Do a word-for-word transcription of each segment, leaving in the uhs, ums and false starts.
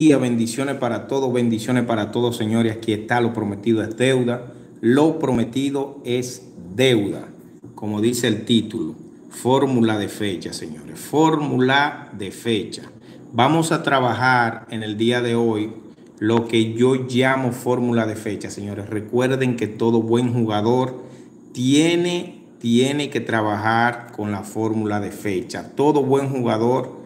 Bendiciones para todos, bendiciones para todos, señores. Aquí está, lo prometido es deuda, lo prometido es deuda, como dice el título, fórmula de fecha, señores, fórmula de fecha. Vamos a trabajar en el día de hoy lo que yo llamo fórmula de fecha, señores. Recuerden que todo buen jugador tiene, tiene que trabajar con la fórmula de fecha. Todo buen jugador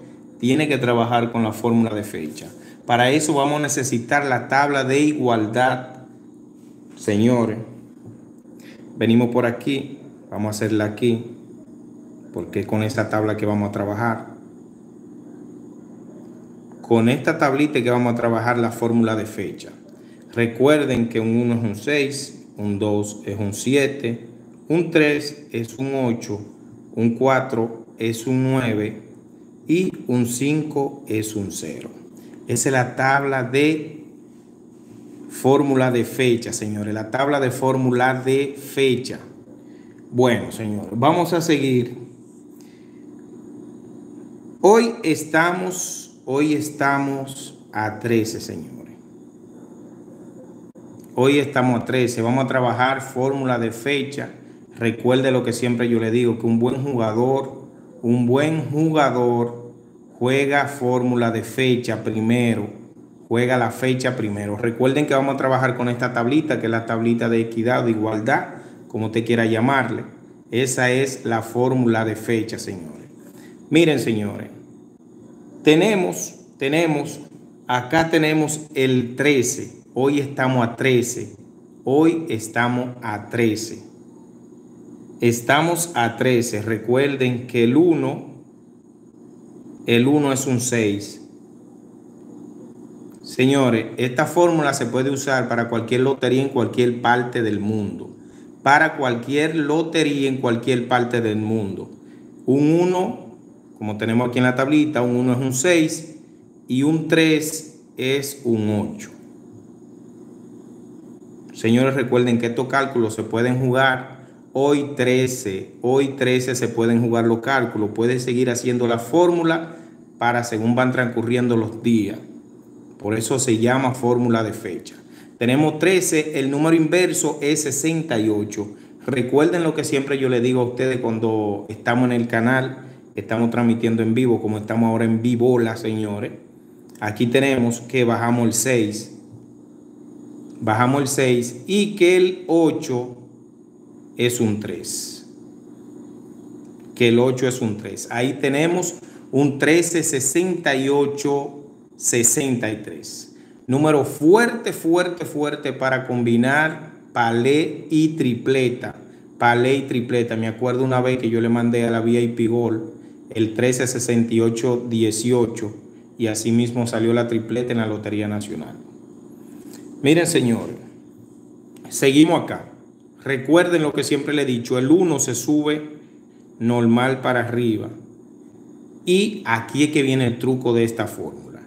tiene que trabajar con la fórmula de fecha. Para eso vamos a necesitar la tabla de igualdad, señores. Venimos por aquí, vamos a hacerla aquí, porque es con esta tabla que vamos a trabajar. Con esta tablita que vamos a trabajar la fórmula de fecha. Recuerden que un uno es un seis, un dos es un siete, un tres es un ocho, un cuatro es un nueve y un cinco es un cero. Esa es la tabla de fórmula de fecha, señores. La tabla de fórmula de fecha. Bueno, señores, vamos a seguir. Hoy estamos, hoy estamos a trece, señores. Hoy estamos a trece. Vamos a trabajar fórmula de fecha. Recuerde lo que siempre yo le digo, que un buen jugador, un buen jugador, juega fórmula de fecha primero. Juega la fecha primero. Recuerden que vamos a trabajar con esta tablita, que es la tablita de equidad, de igualdad, como usted quiera llamarle. Esa es la fórmula de fecha, señores. Miren, señores. Tenemos, tenemos, acá tenemos el trece. Hoy estamos a trece. Hoy estamos a trece. Estamos a trece. Recuerden que el uno... El uno es un seis. Señores, esta fórmula se puede usar para cualquier lotería en cualquier parte del mundo. Para cualquier lotería en cualquier parte del mundo. Un uno, como tenemos aquí en la tablita, un uno es un seis y un tres es un ocho. Señores, recuerden que estos cálculos se pueden jugar. Hoy trece, hoy trece se pueden jugar los cálculos. Puedes seguir haciendo la fórmula para según van transcurriendo los días. Por eso se llama fórmula de fecha. Tenemos trece, el número inverso es sesenta y ocho. Recuerden lo que siempre yo les digo a ustedes cuando estamos en el canal, estamos transmitiendo en vivo, como estamos ahora en vivola, señores. Aquí tenemos que bajamos el seis. Bajamos el seis y que el ocho... es un tres, que el ocho es un tres. Ahí tenemos un trece, sesenta y ocho, sesenta y tres. Número fuerte, fuerte, fuerte para combinar palé y tripleta. Palé y tripleta. Me acuerdo una vez que yo le mandé a la V I P Gol el trece, sesenta y ocho, dieciocho. Y así mismo salió la tripleta en la Lotería Nacional. Miren, señores, seguimos acá. Recuerden lo que siempre le he dicho, el uno se sube normal para arriba. Y aquí es que viene el truco de esta fórmula.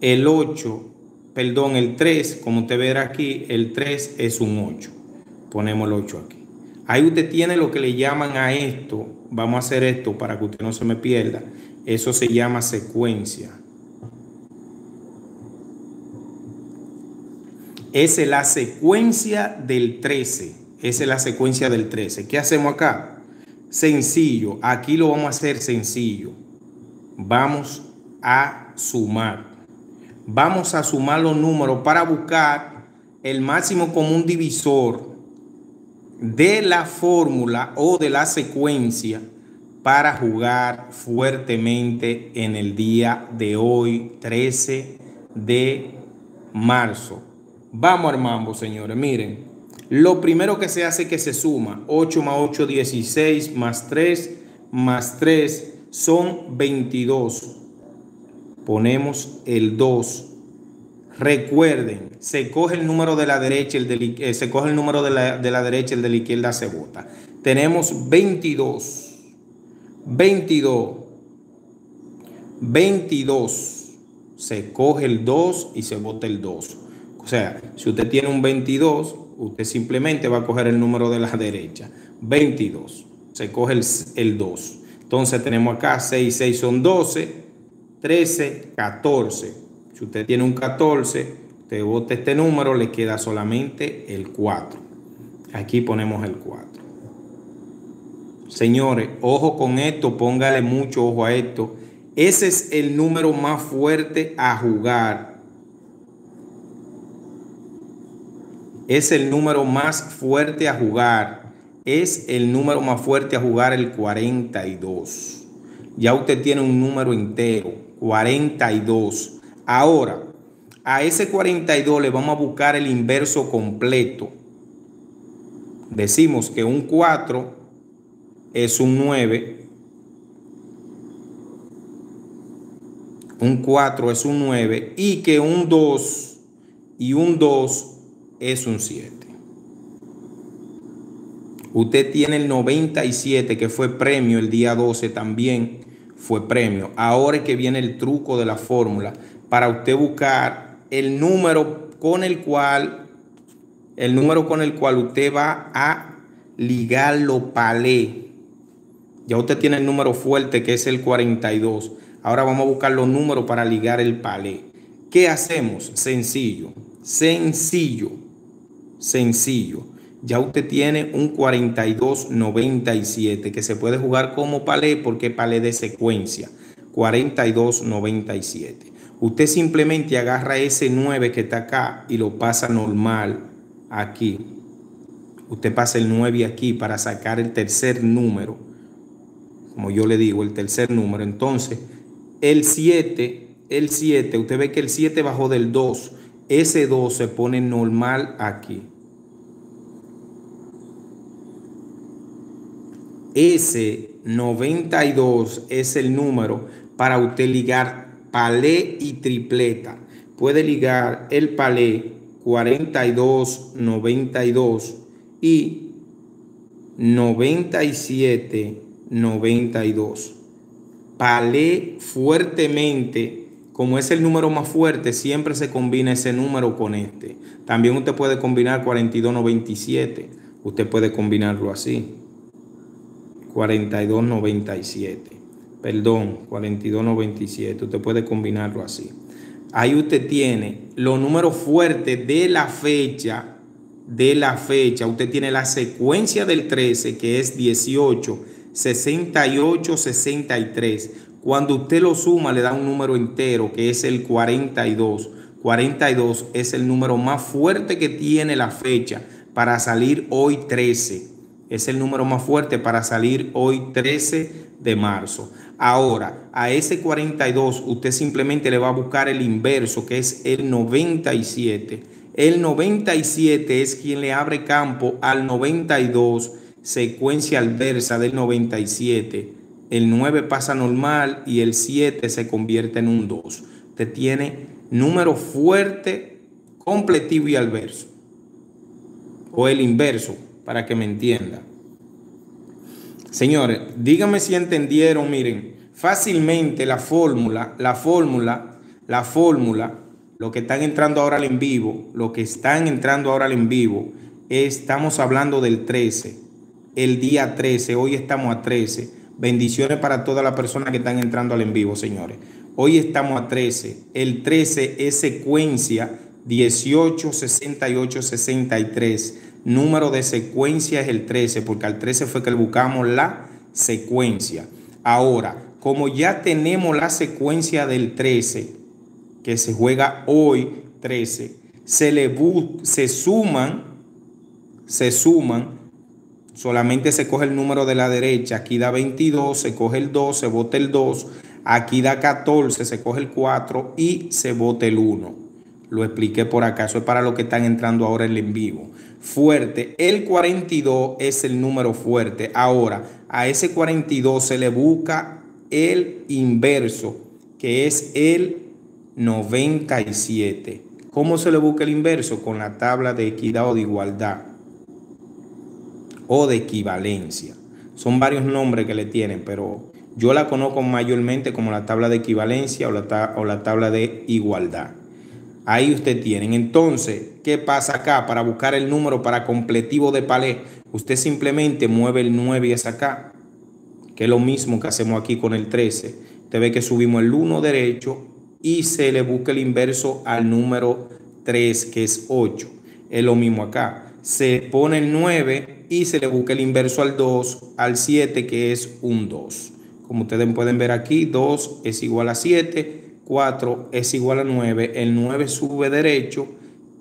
El ocho, perdón, el tres, como usted verá aquí, el tres es un ocho. Ponemos el ocho aquí. Ahí usted tiene lo que le llaman a esto. Vamos a hacer esto para que usted no se me pierda. Eso se llama secuencia. Esa es la secuencia del trece. Esa es la secuencia del trece. ¿Qué hacemos acá? Sencillo. Aquí lo vamos a hacer sencillo. Vamos a sumar. Vamos a sumar los números para buscar el máximo común divisor de la fórmula o de la secuencia para jugar fuertemente en el día de hoy, trece de marzo. Vamos al mambo, señores. Miren. Lo primero que se hace es que se suma. ocho más ocho, dieciséis, más tres, más tres, son veintidós. Ponemos el dos. Recuerden, se coge el número de la derecha, el de, eh, se coge el número de la, de la derecha, el de la izquierda se bota. Tenemos veintidós. veintidós. veintidós. Se coge el dos y se bota el dos. O sea, si usted tiene un veintidós... usted simplemente va a coger el número de la derecha. veintidós. Se coge el, el dos. Entonces tenemos acá seis, seis son doce, trece, catorce. Si Si usted tiene un catorce, usted bota este número, le queda solamente el cuatro. Aquí ponemos el cuatro. Señores, ojo con esto, póngale mucho ojo a esto. Ese es el número más fuerte a jugar. Es el número más fuerte a jugar. Es el número más fuerte a jugar, el cuarenta y dos. Ya usted tiene un número entero, cuarenta y dos. Ahora, a ese cuarenta y dos le vamos a buscar el inverso completo. Decimos que un cuatro es un nueve. Un cuatro es un nueve. Y que un dos y un dos es un siete. Usted tiene el noventa y siete, que fue premio el día doce, también fue premio. Ahora es que viene el truco de la fórmula para usted buscar el número con el cual, el número con el cual usted va a ligar los palés. Ya usted tiene el número fuerte, que es el cuarenta y dos. Ahora vamos a buscar los números para ligar el palé. ¿Qué hacemos? Sencillo, sencillo, sencillo. Ya usted tiene un cuarenta y dos noventa y siete que se puede jugar como palé porque palé de secuencia. cuarenta y dos noventa y siete. Usted simplemente agarra ese nueve que está acá y lo pasa normal aquí. Usted pasa el nueve aquí para sacar el tercer número. Como yo le digo, el tercer número. Entonces, el siete, el siete, usted ve que el siete bajó del dos. Ese dos se pone normal aquí. Ese noventa y dos es el número para usted ligar palé y tripleta. Puede ligar el palé cuarenta y dos, noventa y dos y noventa y siete, noventa y dos. Palé fuertemente, como es el número más fuerte, siempre se combina ese número con este. También usted puede combinar cuarenta y dos noventa y siete. Usted puede combinarlo así. cuarenta y dos noventa y siete. Perdón, cuarenta y dos noventa y siete. Usted puede combinarlo así. Ahí usted tiene los números fuertes de la fecha. De la fecha. Usted tiene la secuencia del trece, que es dieciocho. sesenta y ocho, sesenta y tres. Cuando usted lo suma, le da un número entero, que es el cuarenta y dos. cuarenta y dos es el número más fuerte que tiene la fecha para salir hoy trece. Es el número más fuerte para salir hoy trece de marzo. Ahora, a ese cuarenta y dos usted simplemente le va a buscar el inverso, que es el noventa y siete. El noventa y siete es quien le abre campo al noventa y dos. Secuencia adversa del noventa y siete, el nueve pasa normal y el siete se convierte en un dos. Usted tiene número fuerte, completivo y adverso, o el inverso, para que me entienda. Señores, díganme si entendieron. Miren, fácilmente la fórmula, la fórmula, la fórmula, lo que están entrando ahora al en vivo, lo que están entrando ahora al en vivo, estamos hablando del trece. El día trece, hoy estamos a trece. Bendiciones para todas las personas que están entrando al en vivo, señores. Hoy estamos a trece. El trece es secuencia dieciocho, sesenta y ocho, sesenta y tres. Número de secuencia es el trece, porque al trece fue que le buscamos la secuencia. Ahora, como ya tenemos la secuencia del trece, que se juega hoy trece, se le se suman, se suman. Solamente se coge el número de la derecha. Aquí da veintidós, se coge el dos, se bota el dos. Aquí da catorce, se coge el cuatro y se bota el uno. Lo expliqué por acá. Eso es para los que están entrando ahora en el en vivo. Fuerte. El cuarenta y dos es el número fuerte. Ahora, a ese cuarenta y dos se le busca el inverso, que es el noventa y siete. ¿Cómo se le busca el inverso? Con la tabla de equidad o de igualdad. O de equivalencia. Son varios nombres que le tienen, pero yo la conozco mayormente como la tabla de equivalencia o la, ta o la tabla de igualdad. Ahí usted tienen. Entonces, ¿qué pasa acá? Para buscar el número para completivo de palé, usted simplemente mueve el nueve y es acá, que es lo mismo que hacemos aquí con el trece. Usted ve que subimos el uno derecho y se le busca el inverso al número tres, que es ocho. Es lo mismo acá. Se pone el nueve y se le busca el inverso al dos, al siete, que es un dos. Como ustedes pueden ver aquí, dos es igual a siete, cuatro es igual a nueve, el nueve sube derecho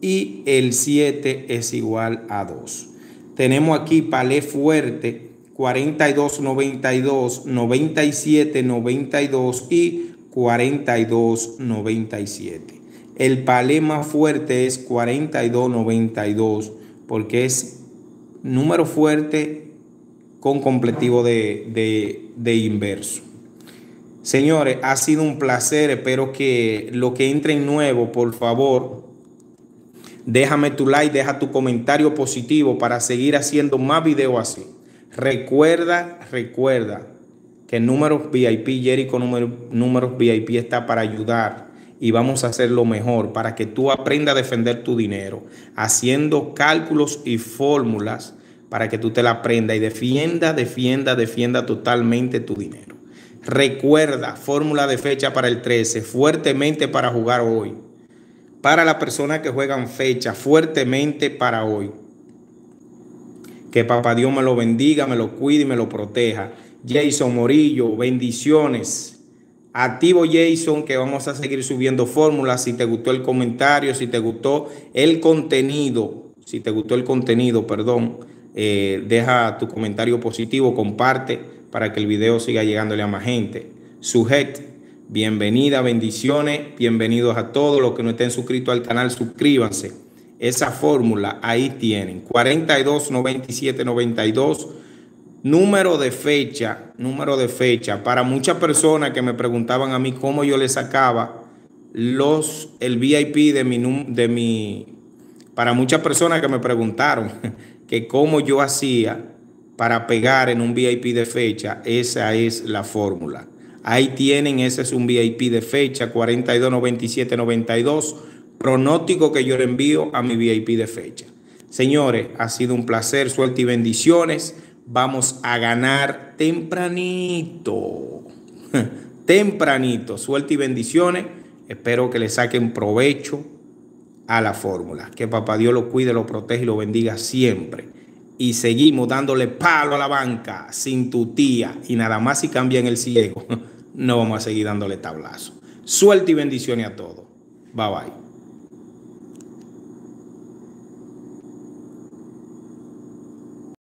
y el siete es igual a dos. Tenemos aquí palé fuerte, cuarenta y dos, noventa y dos, noventa y siete, noventa y dos y cuarenta y dos, noventa y siete. El palé más fuerte es cuarenta y dos, noventa y dos porque es número fuerte con completivo de, de, de inverso. Señores, ha sido un placer. Espero que lo que entre en nuevo, por favor, déjame tu like, deja tu comentario positivo para seguir haciendo más videos así. Recuerda, recuerda que Números V I P, Jeriko número, Números V I P está para ayudar. Y vamos a hacer lo mejor para que tú aprendas a defender tu dinero, haciendo cálculos y fórmulas para que tú te la aprendas y defienda, defienda, defienda totalmente tu dinero. Recuerda, fórmula de fecha para el trece, fuertemente para jugar hoy. Para las personas que juegan fecha, fuertemente para hoy. Que papá Dios me lo bendiga, me lo cuide y me lo proteja. Jason Morillo, bendiciones. Activo Jason, que vamos a seguir subiendo fórmulas. Si te gustó el comentario, si te gustó el contenido, si te gustó el contenido, perdón, eh, deja tu comentario positivo, comparte para que el video siga llegándole a más gente. Sujet, bienvenida, bendiciones, bienvenidos a todos los que no estén suscritos al canal, suscríbanse. Esa fórmula ahí tienen, cuarenta y dos, noventa y siete, noventa y dos. Número de fecha, número de fecha. Para muchas personas que me preguntaban a mí cómo yo le sacaba los, el V I P de mi, de mi... Para muchas personas que me preguntaron que cómo yo hacía para pegar en un V I P de fecha, esa es la fórmula. Ahí tienen, ese es un V I P de fecha, cuarenta y dos, noventa y siete, noventa y dos. Pronóstico que yo le envío a mi V I P de fecha. Señores, ha sido un placer, suerte y bendiciones. Vamos a ganar tempranito, tempranito. Suerte y bendiciones. Espero que le saquen provecho a la fórmula. Que papá Dios lo cuide, lo protege y lo bendiga siempre. Y seguimos dándole palo a la banca sin tutía. Y nada más si cambian el ciego, no vamos a seguir dándole tablazo. Suerte y bendiciones a todos. Bye, bye.